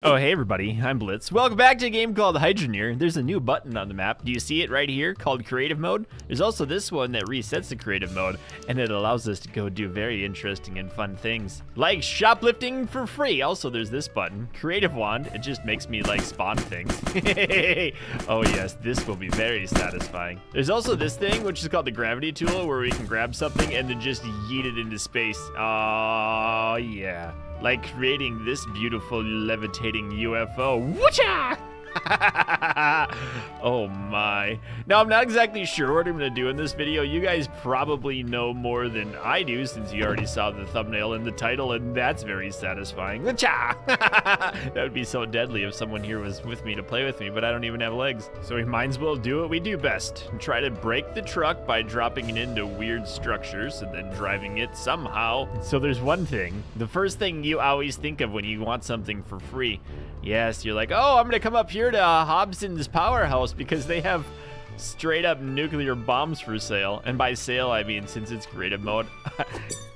Oh, hey everybody, I'm Blitz. Welcome back to a game called Hydroneer. There's a new button on the map. Do you see it right here called Creative Mode? There's also this one that resets the Creative Mode, and it allows us to go do very interesting and fun things, like shoplifting for free. Also, there's this button, Creative Wand. It just makes me, like, spawn things. Oh yes, this will be very satisfying. There's also this thing, which is called the Gravity Tool, where we can grab something and then just yeet it into space. Oh, yeah. Like creating this beautiful levitating UFO. Woocha! Oh my. Now, I'm not exactly sure what I'm gonna do in this video. You guys probably know more than I do, since you already saw the thumbnail and the title, and that's very satisfying. Woocha! That would be so deadly if someone here was with me to play with me, but I don't even have legs. So we might as well do what we do best, and try to break the truck by dropping it into weird structures and then driving it somehow. So there's one thing. The first thing you always think of when you want something for free. Yes, you're like, oh, I'm gonna come up here to Hobson's Powerhouse because they have straight up nuclear bombs for sale. And by sale, I mean, since it's creative mode,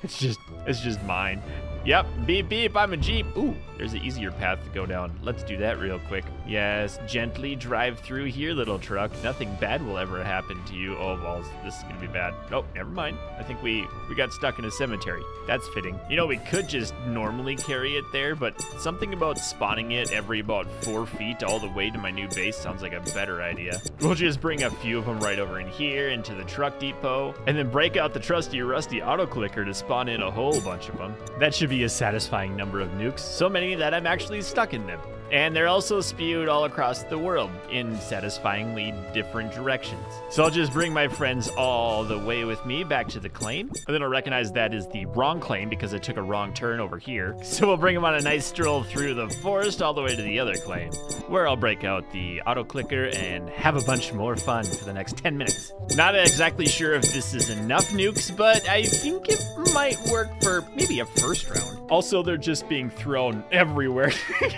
it's just mine. Yep, beep beep, I'm a Jeep. Ooh, there's an easier path to go down. Let's do that real quick. Yes, gently drive through here, little truck. Nothing bad will ever happen to you. Oh, balls, this is gonna be bad. Oh, never mind. I think we got stuck in a cemetery. That's fitting. You know, we could just normally carry it there, but something about spawning it every about 4 feet all the way to my new base sounds like a better idea. We'll just bring a few of them right over in here into the truck depot, and then break out the trusty rusty auto clicker to spawn in a whole bunch of them. That should be a satisfying number of nukes, so many that I'm actually stuck in them. And they're also spewed all across the world in satisfyingly different directions. So I'll just bring my friends all the way with me back to the claim. And then I'll recognize that is the wrong claim because I took a wrong turn over here. So we'll bring them on a nice stroll through the forest all the way to the other claim, where I'll break out the auto clicker and have a bunch more fun for the next 10 minutes. Not exactly sure if this is enough nukes, but I think it might work for maybe a first round. Also, they're just being thrown everywhere.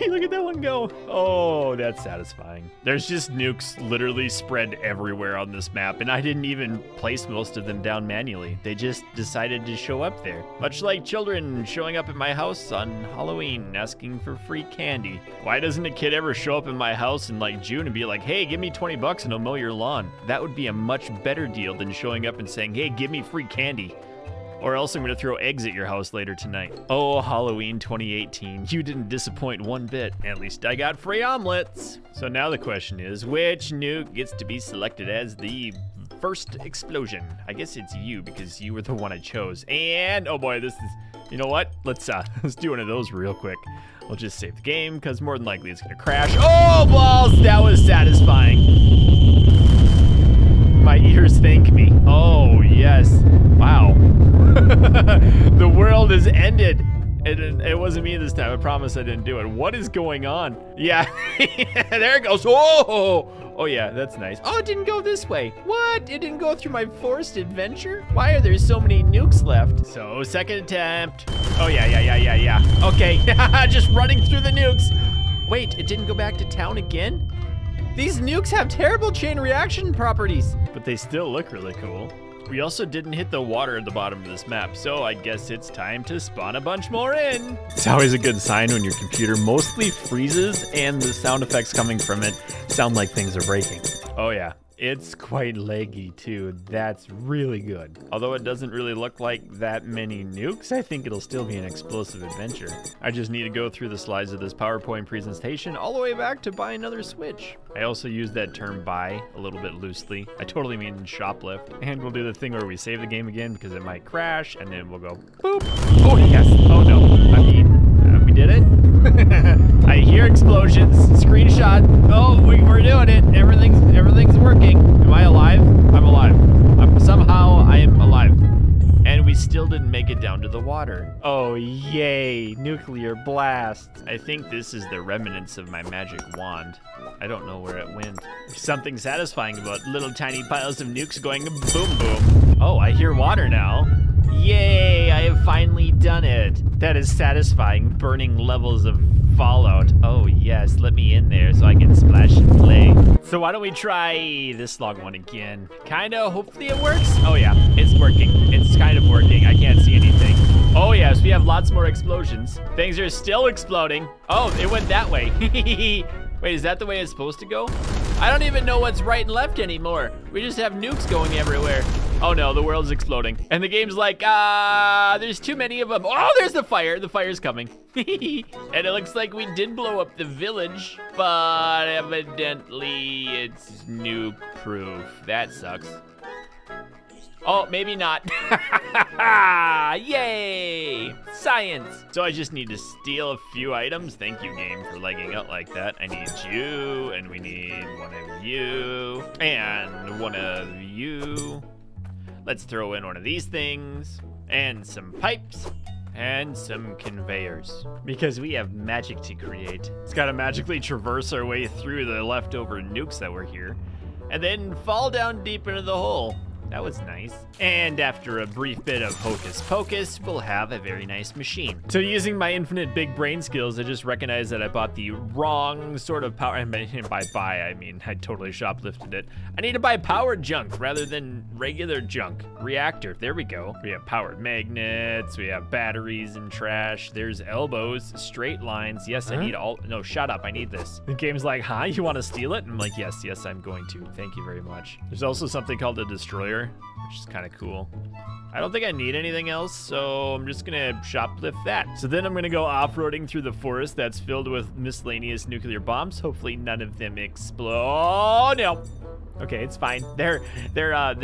Look at that one go. Oh, that's satisfying. There's just nukes literally spread everywhere on this map, and I didn't even place most of them down manually. They just decided to show up there. Much like children showing up at my house on Halloween asking for free candy. Why doesn't a kid ever show up in my house in like June and be like, hey, give me 20 bucks and I'll mow your lawn? That would be a much better deal than showing up and saying, hey, give me free candy. Or else I'm gonna throw eggs at your house later tonight. Oh, Halloween 2018, you didn't disappoint one bit. At least I got free omelets. So now the question is, which nuke gets to be selected as the first explosion? I guess it's you, because you were the one I chose. And, oh boy, this is, you know what? Let's do one of those real quick. We'll just save the game, because more than likely it's gonna crash. Oh, balls, that was satisfying. My ears thank me. Oh, yes, wow. The world has ended. It wasn't me this time. I promise I didn't do it. What is going on? Yeah, there it goes. Oh yeah, that's nice. Oh, it didn't go this way. What? It didn't go through my forced adventure? Why are there so many nukes left? So, second attempt. Oh yeah. Okay, just running through the nukes. Wait, it didn't go back to town again? These nukes have terrible chain reaction properties. But they still look really cool. We also didn't hit the water at the bottom of this map, so I guess it's time to spawn a bunch more in. It's always a good sign when your computer mostly freezes and the sound effects coming from it sound like things are breaking. Oh yeah, it's quite laggy too. That's really good. Although it doesn't really look like that many nukes, I think it'll still be an explosive adventure. I just need to go through the slides of this PowerPoint presentation all the way back to buy another Switch. I also use that term buy a little bit loosely. I totally mean shoplift. And we'll do the thing where we save the game again because it might crash, and then we'll go boop. Oh yes, oh no, I mean, we did it. I hear explosions, screenshot. Oh, we're doing it, everything's working. Am I alive? I'm alive. Somehow I am alive. And we still didn't make it down to the water. Oh, yay, nuclear blast. I think this is the remnants of my magic wand. I don't know where it went. There's something satisfying about little tiny piles of nukes going boom, boom. Oh, I hear water now. Yay, I have finally done it. That is satisfying, burning levels of Fallout. Oh yes, let me in there so I can splash and play. So why don't we try this log one again? Kinda, hopefully it works. Oh yeah, it's working. It's kind of working. I can't see anything. Oh yes, we have lots more explosions. Things are still exploding. Oh, it went that way. Wait, is that the way it's supposed to go? I don't even know what's right and left anymore. We just have nukes going everywhere. Oh no, the world's exploding. And the game's like, there's too many of them. Oh, there's the fire. The fire's coming. And it looks like we did blow up the village, but evidently it's nuke-proof. That sucks. Oh, maybe not. Yay! Science! So I just need to steal a few items. Thank you, game, for legging out like that. I need you, and we need one of you, and one of you. Let's throw in one of these things, and some pipes, and some conveyors, because we have magic to create. It's gotta magically traverse our way through the leftover nukes that were here, and then fall down deep into the hole. That was nice. And after a brief bit of hocus pocus, we'll have a very nice machine. So using my infinite big brain skills, I just recognized that I bought the wrong sort of power. I mean, I mean, I totally shoplifted it. I need to buy powered junk rather than regular junk. Reactor, there we go. We have powered magnets, we have batteries and trash. There's elbows, straight lines. Yes, I need all, no, shut up, I need this. The game's like, huh, you wanna steal it? And I'm like, yes, yes, I'm going to. Thank you very much. There's also something called a destroyer, which is kind of cool. I don't think I need anything else, so I'm just gonna shoplift that. So then I'm gonna go off-roading through the forest that's filled with miscellaneous nuclear bombs. Hopefully none of them explode. Oh, no. Okay, it's fine. They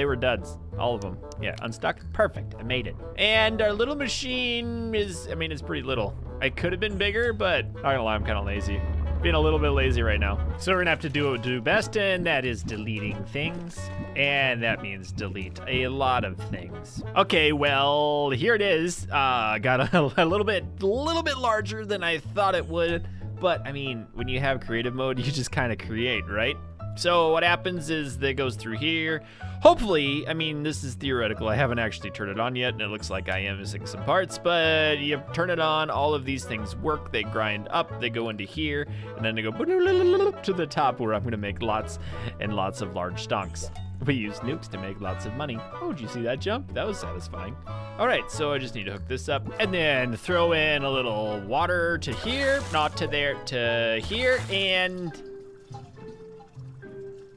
were duds. All of them. Yeah, unstuck. Perfect. I made it. And our little machine is, I mean, it's pretty little. I could have been bigger, but I'm not gonna lie, I'm kind of lazy. Being a little bit lazy right now. So we're gonna have to do what we do best, and that is deleting things. And that means delete a lot of things. Okay, well, here it is. Got a little bit larger than I thought it would. But I mean, when you have creative mode, you just kind of create, right? So what happens is that it goes through here. Hopefully, I mean, this is theoretical. I haven't actually turned it on yet, and it looks like I am missing some parts, but you turn it on, all of these things work, they grind up, they go into here, and then they go to the top where I'm gonna make lots and lots of large stonks. We use nukes to make lots of money. Oh, did you see that jump? That was satisfying. All right, so I just need to hook this up and then throw in a little water to here, not to there, to here, and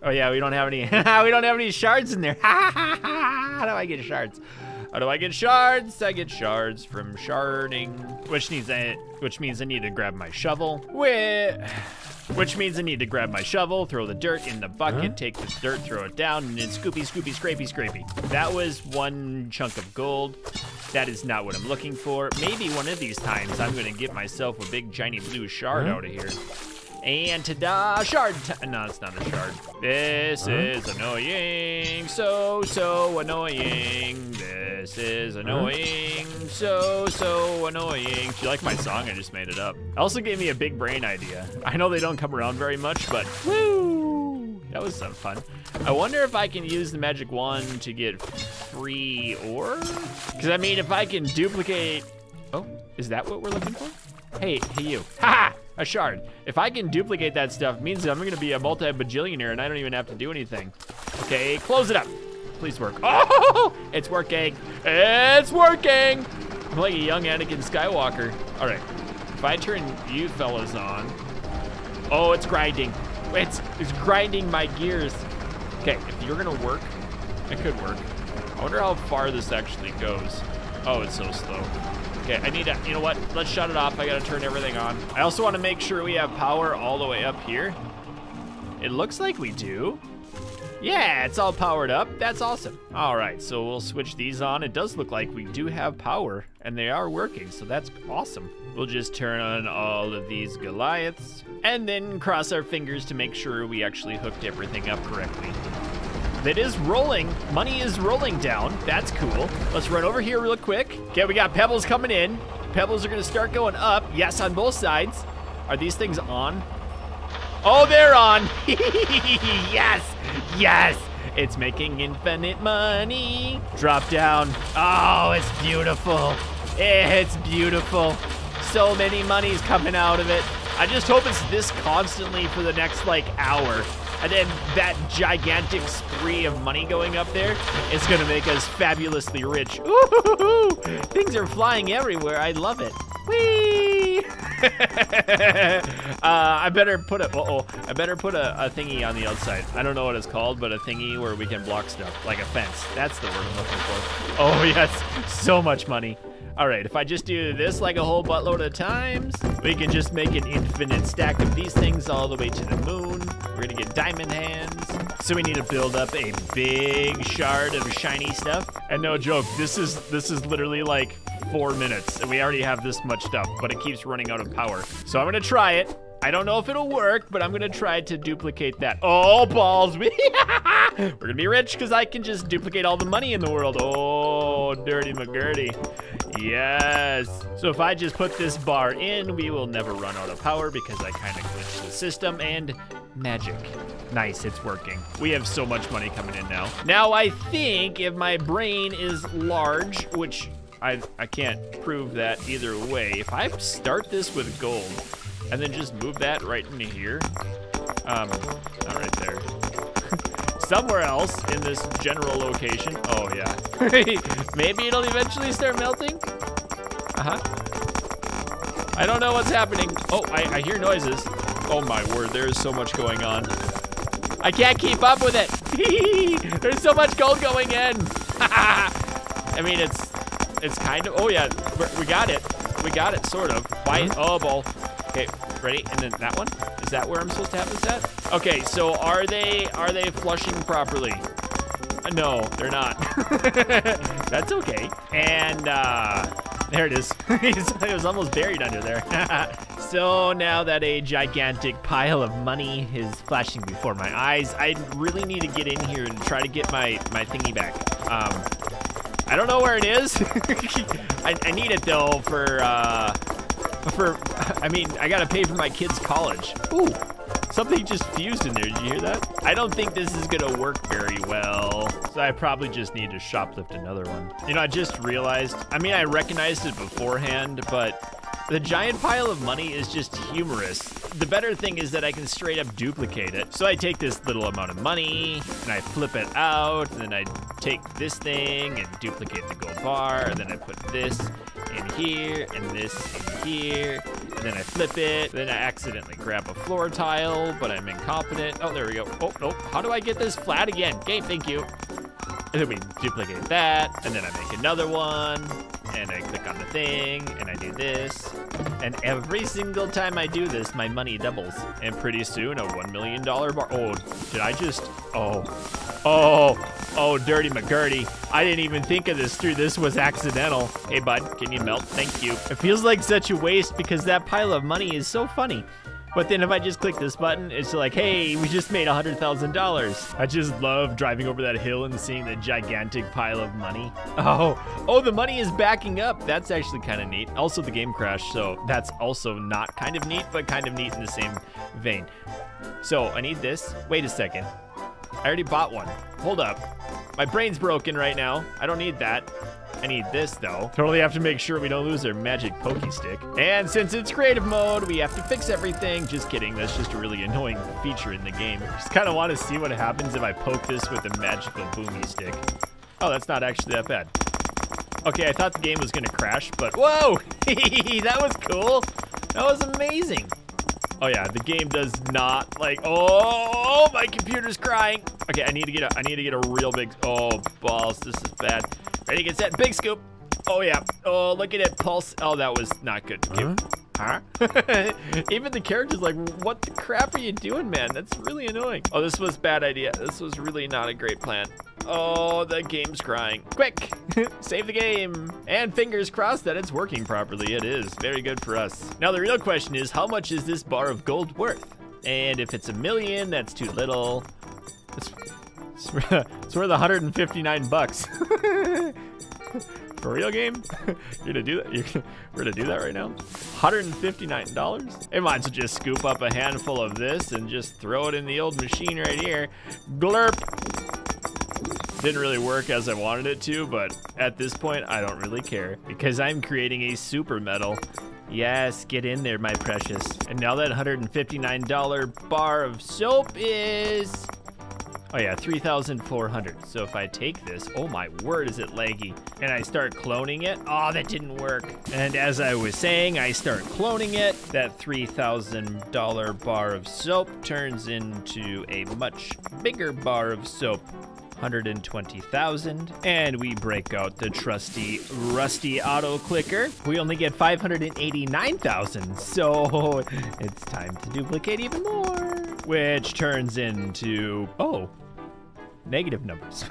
oh yeah, we don't have any. We don't have any shards in there. How do I get shards? How do I get shards? I get shards from sharding, which means I need to grab my shovel. Which means I need to grab my shovel, throw the dirt in the bucket, take the dirt, throw it down, and then scoopy, scoopy, scrapey, scrapey. That was one chunk of gold. That is not what I'm looking for. Maybe one of these times I'm gonna get myself a big shiny blue shard out of here. And ta-da, shard time. No, it's not a shard. This is annoying, so annoying. This is annoying, so annoying. Do you like my song? I just made it up. Also gave me a big brain idea. I know they don't come around very much, but woo, that was some fun. I wonder if I can use the magic wand to get free ore? Because I mean, if I can duplicate, oh, is that what we're looking for? Hey you, ha-ha! A shard. If I can duplicate that stuff, means that I'm gonna be a multi-bajillionaire and I don't even have to do anything. Okay, close it up. Please work. Oh, it's working. It's working. I'm like a young Anakin Skywalker. All right, if I turn you fellas on. Oh, it's grinding. It's grinding my gears. Okay, if you're gonna work, it could work. I wonder how far this actually goes. Oh, it's so slow. Okay, I need to, you know what? Let's shut it off. I gotta turn everything on. I also wanna make sure we have power all the way up here. It looks like we do. Yeah, it's all powered up. That's awesome. All right, so we'll switch these on. It does look like we do have power and they are working, so that's awesome. We'll just turn on all of these Goliaths and then cross our fingers to make sure we actually hooked everything up correctly. It is rolling. Money is rolling down. That's cool. Let's run over here real quick. Okay, we got pebbles coming in. Pebbles are gonna start going up. Yes, on both sides. Are these things on? Oh, they're on. Yes, yes. It's making infinite money. Drop down. Oh, it's beautiful. It's beautiful. So many monies coming out of it. I just hope it's this constantly for the next, like, hour. And then that gigantic spree of money going up there is going to make us fabulously rich. Ooh, things are flying everywhere. I love it. Whee! I better put a, I better put a thingy on the outside. I don't know what it's called, but a thingy where we can block stuff, like a fence. That's the word I'm looking for. Oh, yes. So much money. All right, if I just do this like a whole buttload of times, we can just make an infinite stack of these things all the way to the moon. We're gonna get diamond hands. So we need to build up a big shard of shiny stuff. And no joke, this is literally like 4 minutes and we already have this much stuff, but it keeps running out of power. So I'm gonna try it. I don't know if it'll work, but I'm gonna try to duplicate that. Oh, balls. We're gonna be rich because I can just duplicate all the money in the world. Oh, dirty McGurdy. Yes. So if I just put this bar in, we will never run out of power because I kind of glitched the system and magic. Nice, it's working. We have so much money coming in now. Now I think if my brain is large, which I can't prove that either way. If I start this with gold, and then just move that right into here. Not right there. Somewhere else in this general location. Oh, yeah. Maybe it'll eventually start melting? Uh-huh. I don't know what's happening. Oh, I hear noises. Oh, my word. There is so much going on. I can't keep up with it. There's so much gold going in. I mean, it's kind of... Oh, yeah. We got it. We got it, sort of. Why? Oh, ball. Okay, ready? And then that one? Is that where I'm supposed to have this at? Okay, so are they flushing properly? No, they're not. That's okay. And there it is. It was almost buried under there. So now that a gigantic pile of money is flashing before my eyes, I really need to get in here and try to get my thingy back. I don't know where it is. I need it though I mean, I gotta pay for my kids' college. Ooh, something just fused in there, did you hear that? I don't think this is gonna work very well. So I probably just need to shoplift another one. You know, I just realized, I mean, I recognized it beforehand, but the giant pile of money is just humorous. The better thing is that I can straight up duplicate it. So I take this little amount of money and I flip it out, and then I take this thing and duplicate the gold bar, and then I put this in here and this in here, and then I flip it. Then I accidentally grab a floor tile, but I'm incompetent. Oh, there we go. Oh, no. How do I get this flat again? Okay, thank you. And then we duplicate that, and then I make another one, and I click on the thing, and I do this. And every single time I do this, my money doubles. And pretty soon, a $1 million bar. Oh, did I just? Oh, dirty McGurdy. I didn't even think of this through. This was accidental. Hey, bud, can you melt? Thank you. It feels like such a waste because that pile of money is so funny. But then if I just click this button, it's like, hey, we just made $100,000. I just love driving over that hill and seeing the gigantic pile of money. Oh, the money is backing up. That's actually kind of neat. Also, the game crashed, so that's also not kind of neat, but kind of neat in the same vein. So I need this. Wait a second. I already bought one. Hold up. My brain's broken right now. I don't need that. I need this, though. Totally have to make sure we don't lose our magic pokey stick. And since it's creative mode, we have to fix everything. Just kidding. That's just a really annoying feature in the game. Just kind of want to see what happens if I poke this with a magical boomy stick. Oh, that's not actually that bad. Okay, I thought the game was going to crash, but whoa! That was cool. That was amazing. Oh, yeah, the game does not like... Oh, my computer's crying. Okay, I need to get a real big... Oh, balls, this is bad. Ready, get set, big scoop. Oh, yeah. Oh, look at it, pulse. Oh, that was not good. Huh? Even the character's like, what the crap are you doing, man? That's really annoying. Oh, this was a bad idea. This was really not a great plan. Oh, the game's crying. Quick, save the game. And fingers crossed that it's working properly. It is. Very good for us. Now, the real question is, how much is this bar of gold worth? And if it's $1 million, that's too little. It's worth 159 bucks. For real, game? You're gonna do that? We're gonna do that right now? $159? It might as well just scoop up a handful of this and just throw it in the old machine right here. Glurp. Didn't really work as I wanted it to, but at this point, I don't really care because I'm creating a super metal. Yes, get in there, my precious. And now that $159 bar of soap is... oh yeah, 3,400. So if I take this, oh my word, is it laggy. And I start cloning it. Oh, that didn't work. And as I was saying, I start cloning it. That $3,000 bar of soap turns into a much bigger bar of soap. 120,000. And we break out the trusty, rusty auto clicker. We only get 589,000. So it's time to duplicate even more. Which turns into, oh, negative numbers.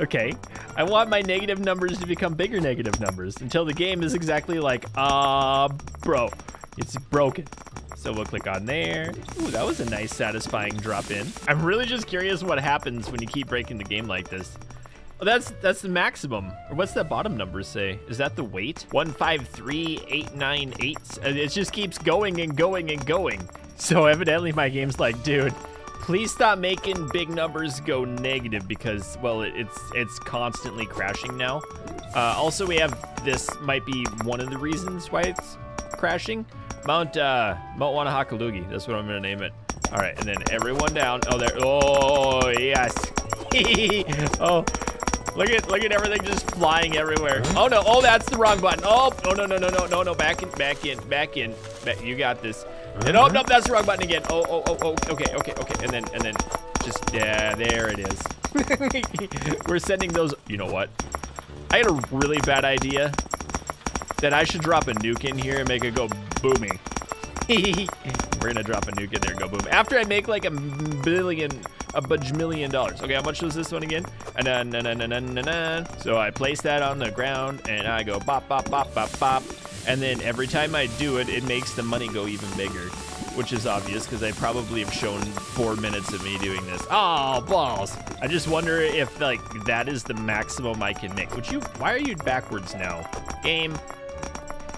Okay, I want my negative numbers to become bigger negative numbers until the game is exactly like, bro, it's broken. So we'll click on there. Ooh, that was a nice satisfying drop in. I'm really just curious what happens when you keep breaking the game like this. Oh, that's the maximum. Or what's that bottom number say? Is that the weight? 153,898. It just keeps going and going and going. So evidently my game's like, dude, please stop making big numbers go negative because, well, it's constantly crashing now. Also, we have this might be one of the reasons why it's crashing. Mount Wanahakalugi. That's what I'm gonna name it. All right, and then everyone down. Oh, there. Oh, yes. Oh, look at everything just flying everywhere. Oh no. Oh, that's the wrong button. Oh, no. Back in. You got this. And oh no, that's the wrong button again. Oh. Okay. And then, just yeah, there it is. We're sending those. You know what? I had a really bad idea that I should drop a nuke in here and make it go booming. We're gonna drop a nuke in there and go boom. After I make like a bajillion dollars. Okay, how much was this one again? So I place that on the ground and I go bop, bop, bop, bop, bop. And then every time I do it, it makes the money go even bigger, which is obvious because I probably have shown 4 minutes of me doing this. Oh, balls. I just wonder if like that is the maximum I can make. Why are you backwards now? Game.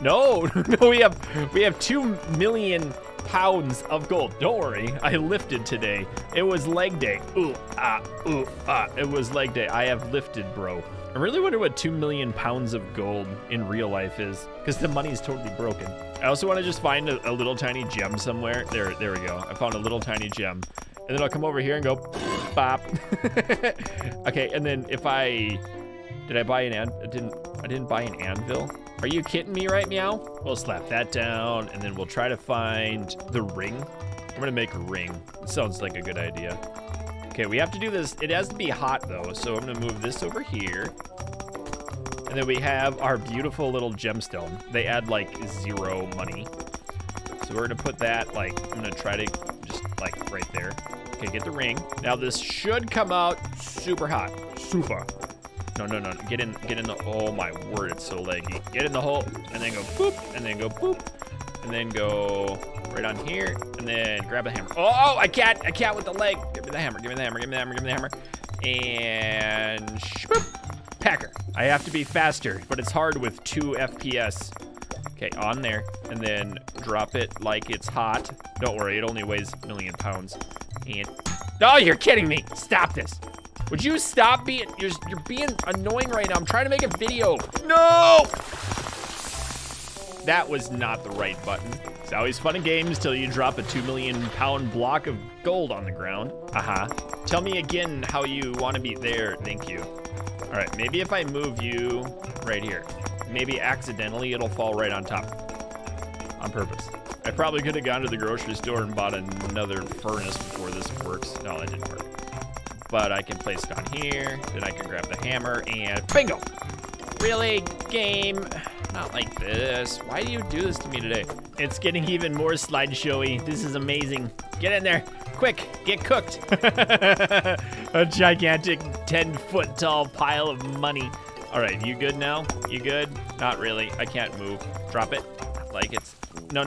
No, we have 2 million pounds of gold. Don't worry, I lifted today. It was leg day. It was leg day. I have lifted, bro. I really wonder what 2 million pounds of gold in real life is, because the money is totally broken. I also want to just find a little tiny gem somewhere. There we go. I found a little tiny gem. And then I'll come over here and go, bop. Okay, and then if I, did I buy an anvil? I didn't buy an anvil. Are you kidding me right meow? We'll slap that down and then we'll try to find the ring. I'm gonna make a ring. It sounds like a good idea. Okay, we have to do this. It has to be hot though. So I'm gonna move this over here. And then we have our beautiful little gemstone. They add like 0 money. So we're gonna put that like, I'm gonna try to just like right there. Okay, get the ring. Now this should come out super hot, super. No, get in the, oh my word, it's so laggy. Get in the hole, and then go boop, and then go boop, and then go right on here, and then grab a hammer. Oh, a cat with the leg. Give me the hammer. And shboop, packer. I have to be faster, but it's hard with 2 FPS. Okay, on there, and then drop it like it's hot. Don't worry, it only weighs 1 million pounds. And, oh, you're kidding me, stop this. Would you stop being, you're being annoying right now. I'm trying to make a video. No! That was not the right button. It's always fun in games till you drop a 2 million pound block of gold on the ground. Uh-huh. Tell me again how you want to be there. Thank you. All right, maybe if I move you right here, maybe accidentally it'll fall right on top on purpose. I probably could have gone to the grocery store and bought another furnace before this works. No, that didn't work. But I can place it on here, then I can grab the hammer and bingo. Really, game? Not like this. Why do you do this to me today? It's getting even more slideshowy. This is amazing. Get in there, quick, get cooked. A gigantic 10-foot tall pile of money. All right, you good now? You good? Not really, I can't move. Drop it like it's, no.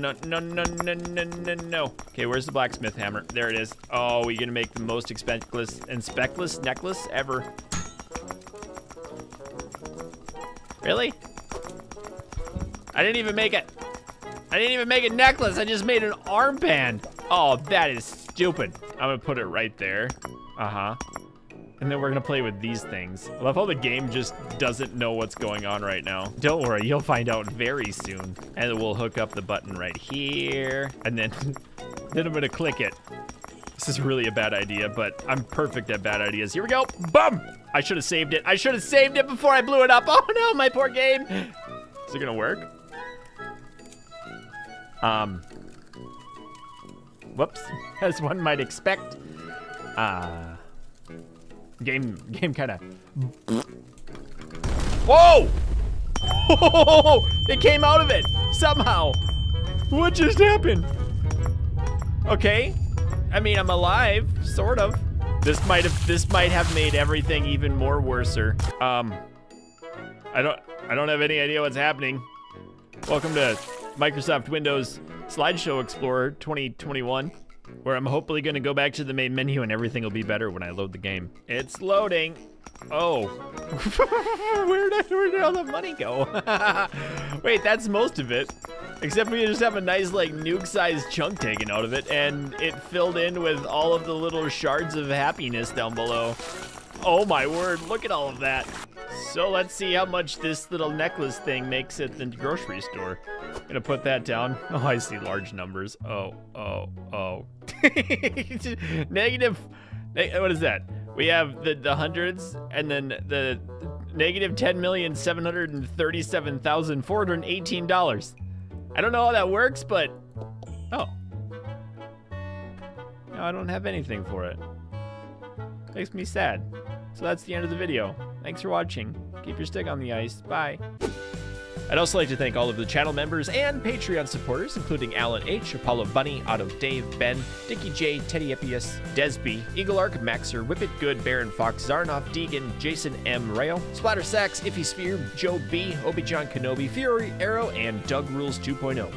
Okay, where's the blacksmith hammer? There it is. Oh, we're gonna make the most speckless necklace ever. Really? I didn't even make a necklace. I just made an armband. Oh, that is stupid. I'm gonna put it right there. Uh-huh. And then we're gonna play with these things. I love how the game just doesn't know what's going on right now. Don't worry, you'll find out very soon. And we'll hook up the button right here. And then, I'm gonna click it. This is really a bad idea, but I'm perfect at bad ideas. Here we go. Bum! I should have saved it. I should have saved it before I blew it up. Oh no, my poor game. Is it gonna work? Whoops. As one might expect. Game kind of. Whoa! Oh, it came out of it somehow. What just happened? Okay. I mean, I'm alive, sort of. This might have made everything even more worser. I don't have any idea what's happening. Welcome to Microsoft Windows Slideshow Explorer 2021, where I'm hopefully gonna go back to the main menu and everything will be better when I load the game. It's loading. Oh, where did all the money go? Wait, that's most of it. Except we just have a nice, like, nuke-sized chunk taken out of it, and it filled in with all of the little shards of happiness down below. Oh my word, look at all of that. So let's see how much this little necklace thing makes at the grocery store. I'm gonna put that down. Oh, I see large numbers. Oh. Negative, what is that? We have the hundreds, and then the negative $10,737,418. I don't know how that works, but, oh. No, I don't have anything for it. Makes me sad. So that's the end of the video. Thanks for watching. Keep your stick on the ice. Bye. I'd also like to thank all of the channel members and Patreon supporters, including Alan H., Apollo Bunny, Otto Dave, Ben, Dickie J, Teddy Epius, Desby, Eagle Arc, Maxer, Whippet Good, Baron Fox, Zarnoff, Deegan, Jason M. Rayo, Splatter Sacks, Iffy Spear, Joe B., Obi-John Kenobi, Fury Arrow, and Doug Rules 2.0.